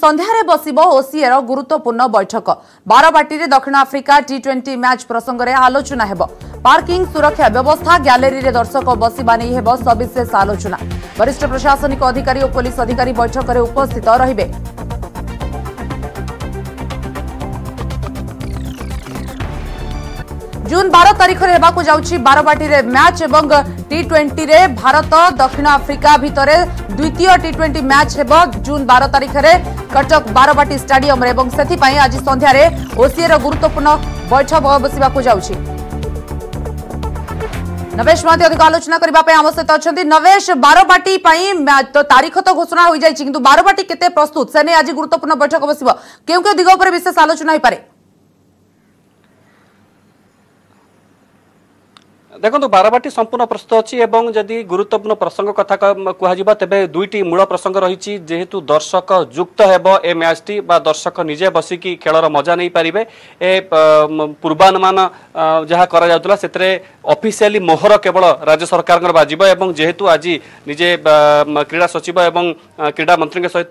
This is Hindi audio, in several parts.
सन्धार बसब ओसीएर गुरुत्वपूर्ण बैठक बाराबाटी में दक्षिण आफ्रिका टी20 मैच प्रसंग में आलोचना हेब। पार्किंग सुरक्षा व्यवस्था गैलरी में दर्शक बसवा नहीं हेब सविशेष आलोचना। वरिष्ठ प्रशासनिक अधिकारी और पुलिस अधिकारी बैठक में उपस्थित रहिबे। जून 12 तारीख में बाराबाटी रे मैच एवं टी20 रे भारत दक्षिण आफ्रिका भितर द्वितीय टी20 मैच हेब जून 12 तारीख में कटक बाराबाटी स्टाडियम एवं से आज संध्यारे ओसीएर गुरुत्वपूर्ण बैठक बसवाक जाउछि। नवेश मध्य अधिक आलोचना करबा पे हम सहित अछंती। नवेश, बाराबाटी तो तारीख तो घोषणा हो जाए किंतु बाराबाटी केते प्रस्तुत से नहीं आज गुरुत्वपूर्ण बैठक बसब क्यों क्यों दिग उपर विशेष आलोचना हो पारे? देखो बाराबाटी संपूर्ण प्रस्तुत अच्छी एवं जदि गुरुत्वपूर्ण प्रसंग कथा कह तेज दुईटी मूल प्रसंग रही जेहेतु दर्शक युक्त हेब ए मैच टी बा दर्शक निजे बसिकी खेलर मजा नहीं पारे। ए पूर्वानुमान जहाँ करा से ऑफिशियली मोहर केवल राज्य सरकार बाजब और जेहेतु आज निजे क्रीड़ा सचिव एवं क्रीड़ा मंत्री सहित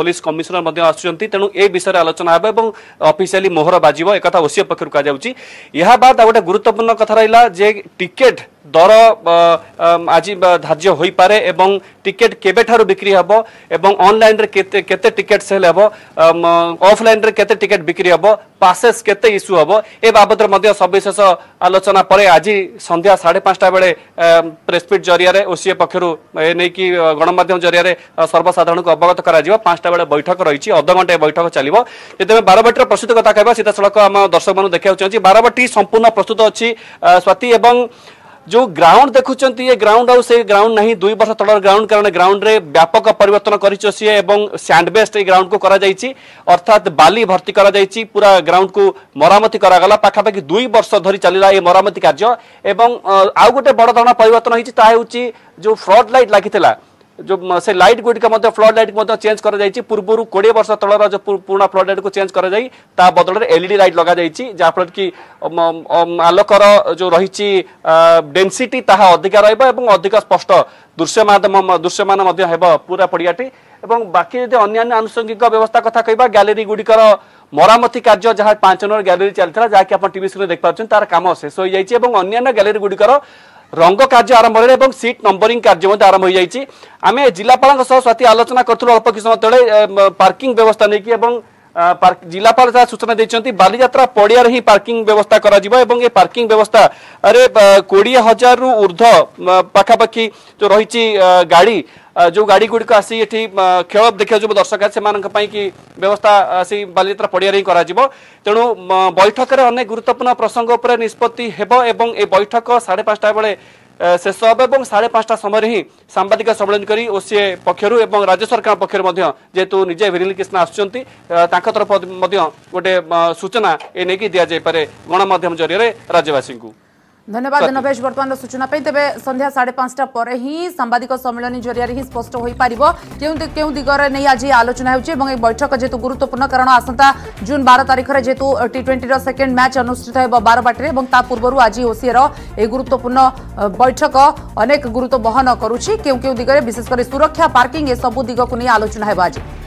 पुलिस कमिशनर आसुँच तेणु ए विषय आलोचना हे और ऑफिशियली मोहर बाजब एक ओसीए पक्षर कहुच्छी। या बाद गोटे गुरुत्वपूर्ण कथ रहा जे टिकेट दर आज धार्य हो पारे एवं टिकेट केबे ठारू बिक्री हेब एवं ऑनलाइन रे केते टिकेट सेल हेब ऑफलाइन रे केते टिकेट बिक्री हेब पासेस केते इश्यू हेब ए बाबत रे सविशेष आलोचना पर आज संध्या 5:30 बेले प्रेसमिट जरिया ओसीए पक्षर नहीं कि गणमाध्यम जरिया सर्वसाधारण को अवगत कराजिबा। 5:30 बेले बैठक रही अर्धघंटे बैठक चलो। जब बाराबाटी प्रस्तुत कथा कह सीधासख आम दर्शक मानू देखा चाहिए बाराबाटी संपूर्ण प्रस्तुत अच्छी स्वाति एवं जो ग्राउंड देखुंट ये ग्राउंड आउ से ग्राउंड नहीं 2 वर्ष तलर ग्राउंड कारण ग्राउंड रे व्यापक परिवर्तन करे एवं सैंड बेस्ड ये ग्राउंड को करा जाइछि अर्थात बाली भर्ती करा जाइछि पूरा ग्राउंड को मरामती करागला पाखापाखि 2 वर्ष धरी चलला ये मरामती कार्य एवं आउ गोटे बड़ धरण परिवर्तन होइछि ता हेउछि जो फ्लड लाइट लागितला जो से लाइट गुड़िका फ्लड लाइट को चेंज कर पूर्व 20 वर्ष तलर जो पुराना फ्लड लाइट को चेंज कर बदल में एलईडी लाइट लग जाइए जहाँफल कि आलोकर जो रही डेनसीटी ताहा अधिका रधिक स्पष्ट दृश्यमान पूरा पड़ियाटी। बाकी जब अन्य आनुषंगिक व्यवस्था कथा कह गैलेरी गुड़िकर मरामती कार्य जहाँ 5 नंबर गैलेरी चलता जहाँकि आप टीवी स्क्रीन देख पार्टी तार काम शेष हो जाए और अन्य गैलेरी गुड़िकर रंग कार्य आरंभ एवं सीट नंबरिंग कार्य आरंभ हो जाएगी। आम जिलापाल स्वाति आलोचना करूँ अल्प किस तेज पार्किंग व्यवस्था नहीं कि जिलापाल जहाँ सूचना देते बालीजात्रा पड़िया ही पार्किंग व्यवस्था कर पार्किंग व्यवस्था अरे 20,000 रु ऊर्ध पाखापाखि जो रही गाड़ी जो गाड़ी गुड़िक आसी एठी खेल देखा जो दर्शक से कि व्यवस्था आसी बालीजात्रा पड़िया ही कर तेणु बैठक में अनेक गुरुत्वपूर्ण प्रसंग उपर निष्पत्ति हेब एवं ए बैठक 5:30 बेले शेष हे और 5:30 समय ही सांबादिक सम्मेलन करी ओसीए पक्षर एवं राज्य सरकार पक्षर जेहेतु निजे विरिल कृष्णा आसुँच तरफ गोटे सूचना ए नहीं दि जापे गणमाध्यम जरिए राज्यवासी को। धन्यवाद नवेश बर्तमान सूचना तेरे संध्या 5:30 पर ही सांबादिक सम्मेलन जरिया ही स्पष्ट हो पार क्यों दिगरे नहीं आज आलोचना होगी। बैठक जेतु गुरुत्वपूर्ण कारण आसंता जून 12 तारीख में जेतु टी20 सेकेंड मैच अनुष्ठित हो बाराबाटी में और पूर्व आज ओसीएर ए गुरुत्वपूर्ण बैठक अनेक गुरुत्व बहन करुँच क्यों क्यों दिगरे विशेषकर सुरक्षा पार्किंग ए सबू दिगक नहीं आलोचना होगा आज।